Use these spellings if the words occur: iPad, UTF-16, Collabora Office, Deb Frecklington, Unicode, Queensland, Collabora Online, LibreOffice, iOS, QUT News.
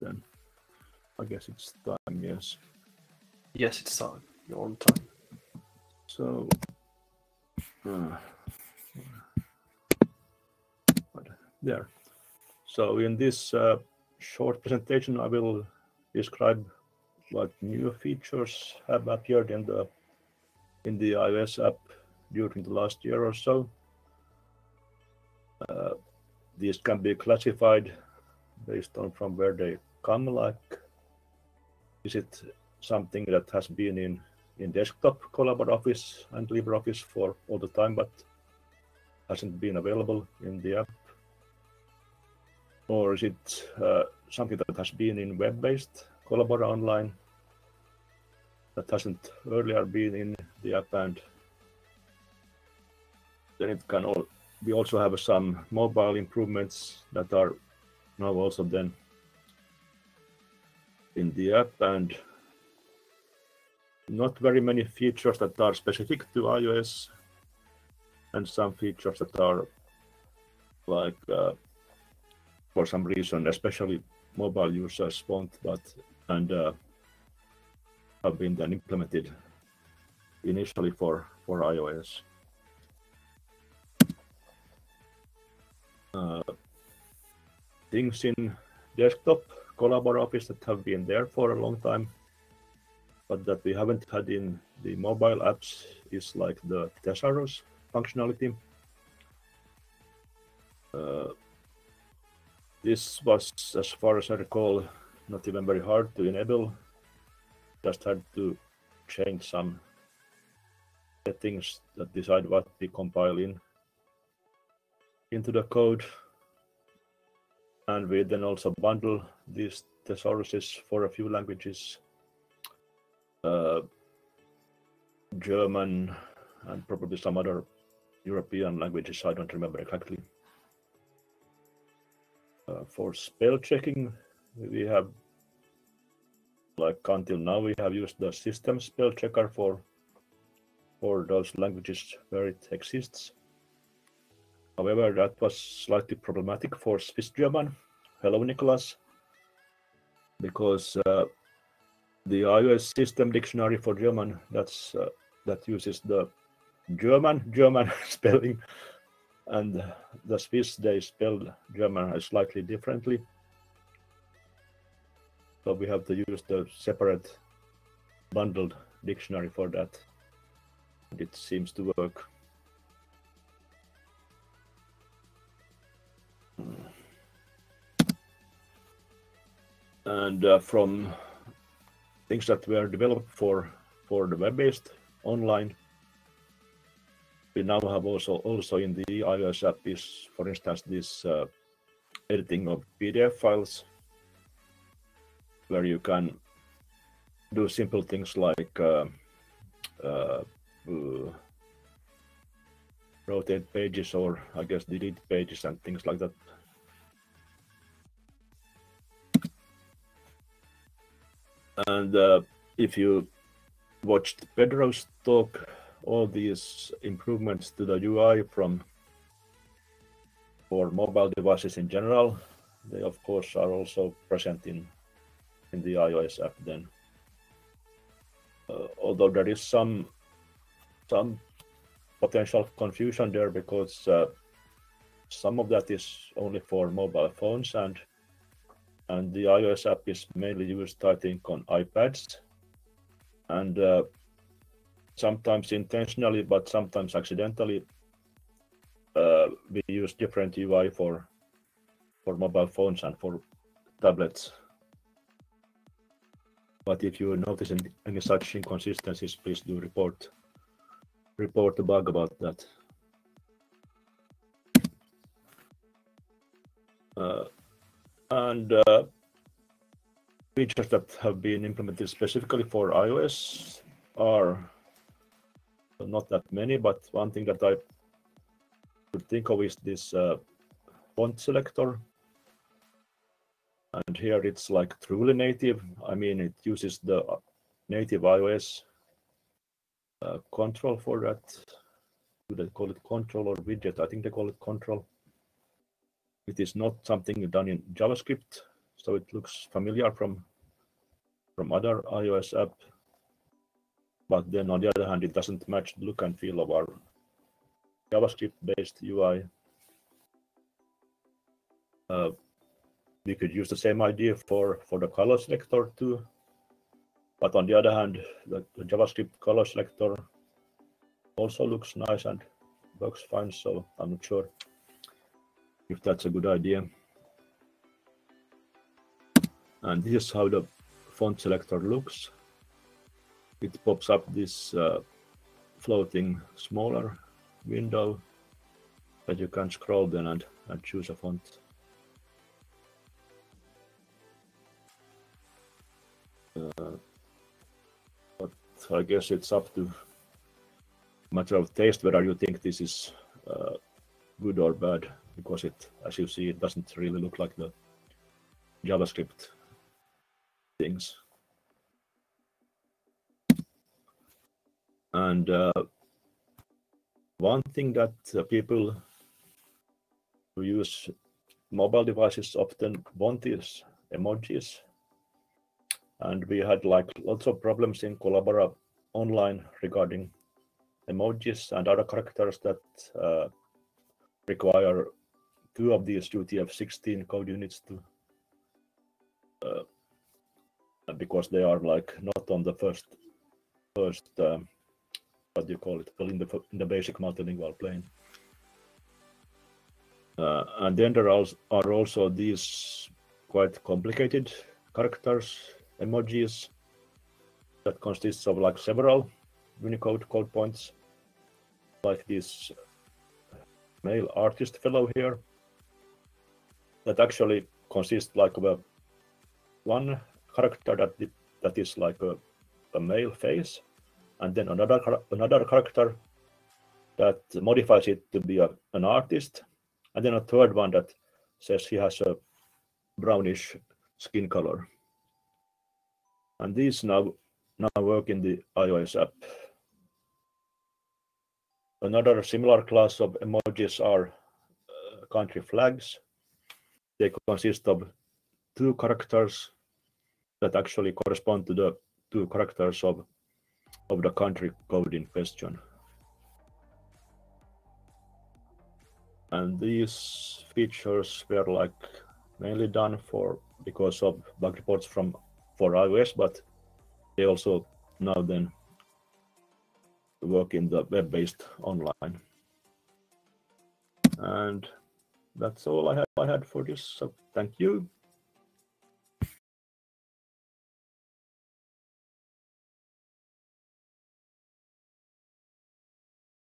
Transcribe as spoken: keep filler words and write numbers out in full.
Then I guess it's time, yes. Yes, it's time. You're on time. So uh, there. So in this uh, short presentation, I will describe what new features have appeared in the in the iOS app during the last year or so. Uh, these can be classified based on from where they come. Like, is it something that has been in in desktop Collabora Office and LibreOffice for all the time, but hasn't been available in the app? Or is it uh, something that has been in web-based Collabora Online that hasn't earlier been in the app? And then it can all, we also have some mobile improvements that are now also then in the app, and not very many features that are specific to iOS, and some features that are like, uh, for some reason, especially mobile users want, but and uh, have been then implemented initially for for iOS. Uh, things in desktop Collabora Office that have been there for a long time, but that we haven't had in the mobile apps is like the Thesaurus functionality. Uh, This was, as far as I recall, not even very hard to enable. Just had to change some settings that decide what we compile in into the code. And we then also bundle these thesauruses for a few languages, uh, German and probably some other European languages, I don't remember exactly. Uh, for spell checking, we have, like until now, we have used the system spell checker for for those languages where it exists. However, that was slightly problematic for Swiss German. Hello, Nicholas. Because uh, the iOS system dictionary for German that's uh, that uses the German German spelling. And the Swiss, they spelled German slightly differently. So we have to use the separate bundled dictionary for that. And it seems to work. And uh, from things that were developed for, for the web-based online, we now have also also in the iOS app is, for instance, this uh, editing of P D F files, where you can do simple things like uh, uh, uh, rotate pages, or I guess delete pages and things like that. And uh, if you watched Pedro's talk, all these improvements to the U I from for mobile devices in general, they of course are also present in in the iOS app then. Uh, although there is some some potential confusion there, because uh, some of that is only for mobile phones, and and the iOS app is mainly used, I think, on iPads, and uh, sometimes intentionally, but sometimes accidentally, uh, we use different U I for for mobile phones and for tablets. But if you notice any, any such inconsistencies, please do report report the bug about that. Uh, and uh, features that have been implemented specifically for iOS are not that many, but one thing that I could think of is this uh, font selector. And here it's like truly native. I mean, it uses the native iOS uh, control for that. Do they call it control or widget? I think they call it control. It is not something done in JavaScript, so it looks familiar from from other iOS app. But then on the other hand, it doesn't match the look and feel of our JavaScript-based U I. Uh, we could use the same idea for, for the color selector too. But on the other hand, the, the JavaScript color selector also looks nice and works fine. So I'm not sure if that's a good idea. And this is how the font selector looks. It pops up this uh, floating smaller window that you can scroll then and, and choose a font. Uh, but I guess it's up to a matter of taste whether you think this is uh, good or bad, because it, as you see, it doesn't really look like the JavaScript things. And uh, one thing that uh, people who use mobile devices often want is emojis. And we had like lots of problems in Collabora Online regarding emojis and other characters that uh, require two of these U T F sixteen code units to, uh, because they are like not on the first, first. Um, What do you call it? Well, in the in the basic multilingual plane, uh, and then there are, are also these quite complicated characters, emojis, that consists of like several Unicode code points, like this male artist fellow here, that actually consists like of a one character that that is like a, a male face. And then another another character that modifies it to be a, an artist, and then a third one that says he has a brownish skin color. And these now now work in the iOS app. Another similar class of emojis are uh, country flags. They consist of two characters that actually correspond to the two characters of of the country code in question. And these features were like mainly done for because of bug reports from for iOS, but they also now then work in the web-based online. And that's all I had I had for this. So thank you.